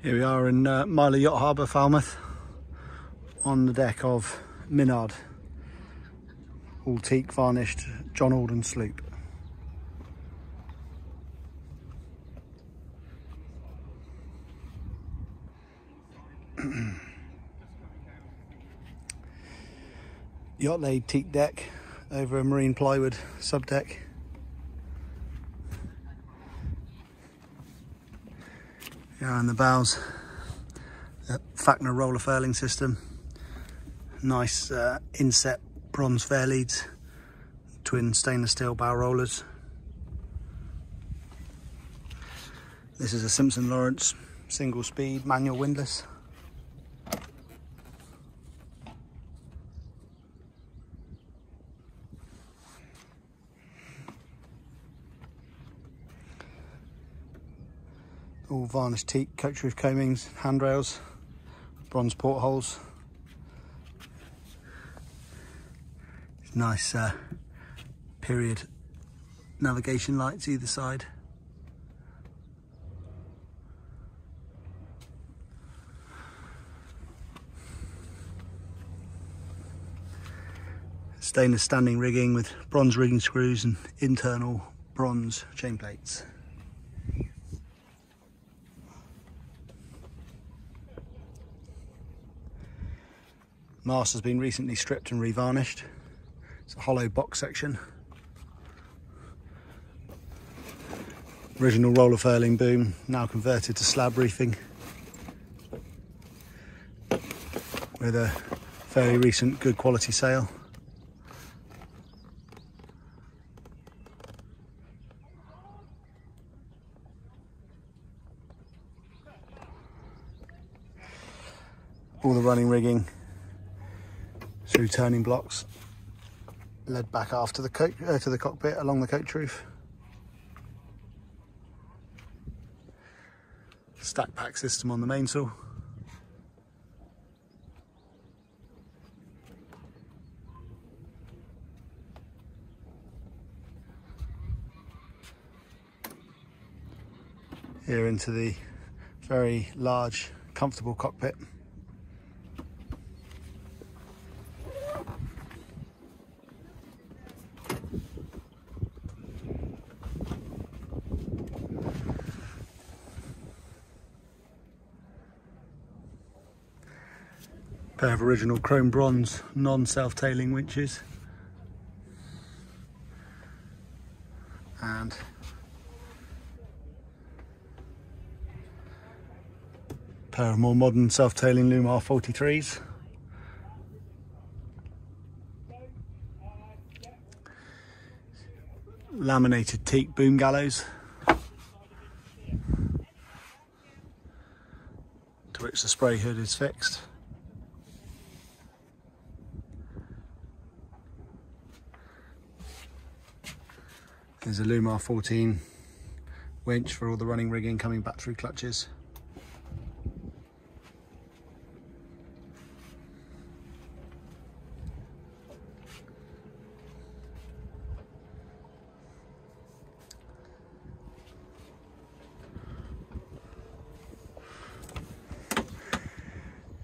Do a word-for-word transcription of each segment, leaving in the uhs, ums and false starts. Here we are in uh, Mylor Yacht Harbour, Falmouth, on the deck of Minard, all teak varnished John Alden sloop. Yacht laid teak deck over a marine plywood subdeck. Yeah, and the bows, the Facnor roller furling system, nice uh, inset bronze fair leads, twin stainless steel bow rollers. This is a Simpson Lawrence single speed manual windlass. All varnished teak, coach roof combings, handrails, bronze portholes. It's nice uh, period navigation lights either side. Stainless standing rigging with bronze rigging screws and internal bronze chain plates. Mast has been recently stripped and revarnished. It's a hollow box section. Original roller furling boom, now converted to slab reefing, with a fairly recent good quality sail. All the running rigging through turning blocks, led back after the coach uh, to the cockpit along the coach roof. Stack pack system on the mainsail. Here into the very large, comfortable cockpit. Pair of original chrome bronze non-self-tailing winches and pair of more modern self-tailing Lumar forty-threes. Laminated teak boom gallows, to which the spray hood is fixed. There's a Lumar fourteen winch for all the running rigging coming back through clutches.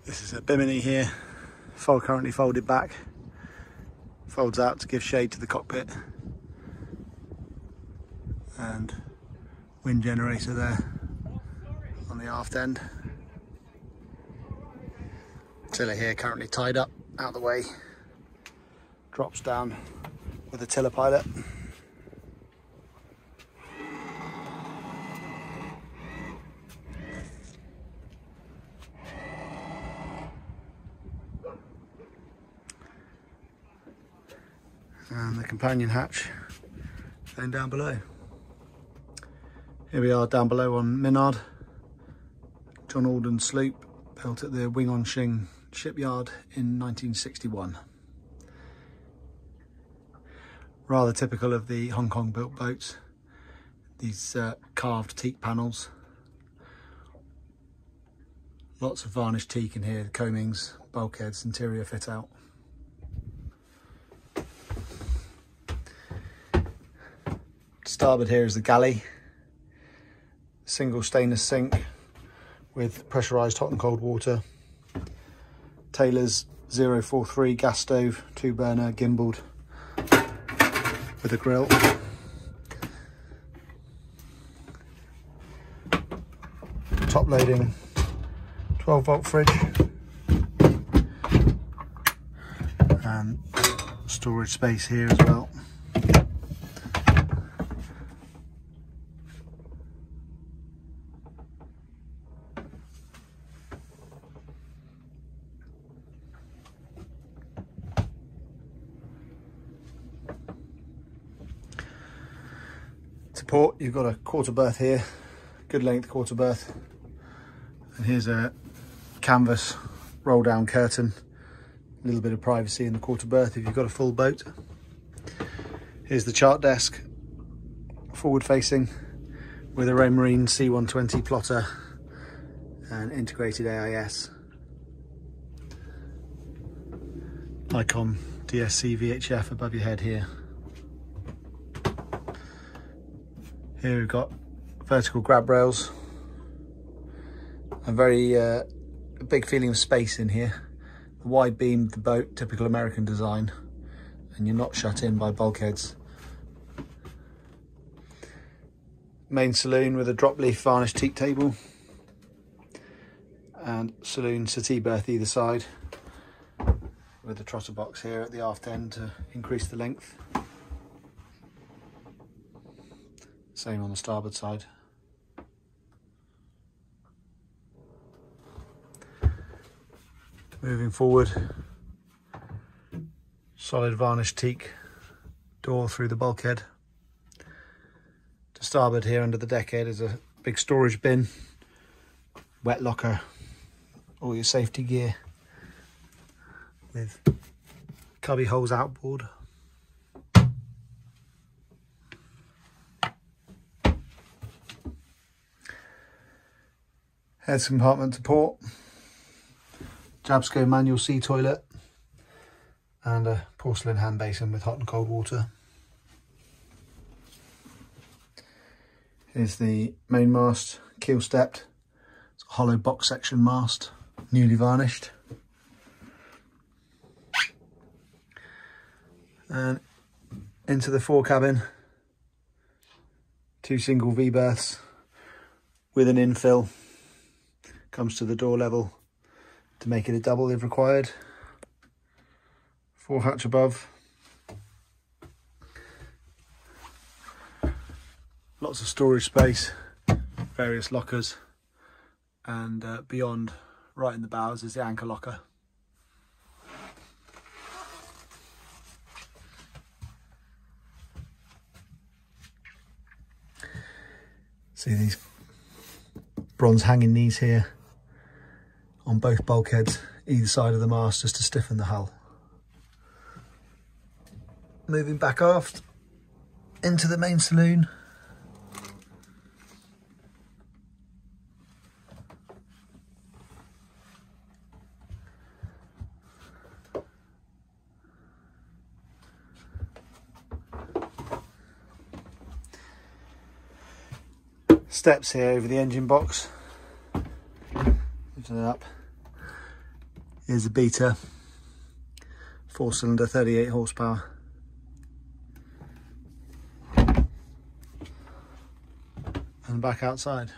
This is a Bimini here, fold currently folded back, folds out to give shade to the cockpit. And wind generator there on the aft end. Tiller here currently tied up, out of the way, drops down with a tiller pilot. And the companion hatch then down below. Here we are down below on Minard, John Alden sloop, built at the Wing on Shing Shipyard in nineteen sixty-one. Rather typical of the Hong Kong built boats, these uh, carved teak panels. Lots of varnished teak in here, combings, bulkheads, interior fit out. To starboard here is the galley. Single stainless sink with pressurised hot and cold water. Taylor's zero four three gas stove, two burner, gimbaled with a grill. Top loading twelve volt fridge and storage space here as well. To port, you've got a quarter berth here, good length quarter berth, and here's a canvas roll down curtain, a little bit of privacy in the quarter berth if you've got a full boat. Here's the chart desk, forward facing, with a Raymarine C one twenty plotter and integrated A I S. Icom D S C V H F above your head here. Here we've got vertical grab rails. A very uh, big feeling of space in here. The wide beam of the boat, typical American design, and you're not shut in by bulkheads. Main saloon with a drop leaf varnished teak table and saloon settee berth either side with a trotter box here at the aft end to increase the length. Same on the starboard side. Moving forward, solid varnished teak door through the bulkhead. To starboard here under the deckhead is a big storage bin, wet locker, all your safety gear with cubby holes outboard. Heads compartment to port, Jabsco manual sea toilet and a porcelain hand basin with hot and cold water. Here's the main mast, keel stepped, it's a hollow box section mast, newly varnished. And into the fore cabin, two single V berths with an infill. Comes to the door level to make it a double if required. Fore hatch above. Lots of storage space, various lockers, and uh, beyond, right in the bows, is the anchor locker. See these bronze hanging knees here on both bulkheads, either side of the mast, just to stiffen the hull. Moving back aft, into the main saloon. Steps here over the engine box. Lift it up. Here's a beta, four cylinder, thirty-eight horsepower. And back outside.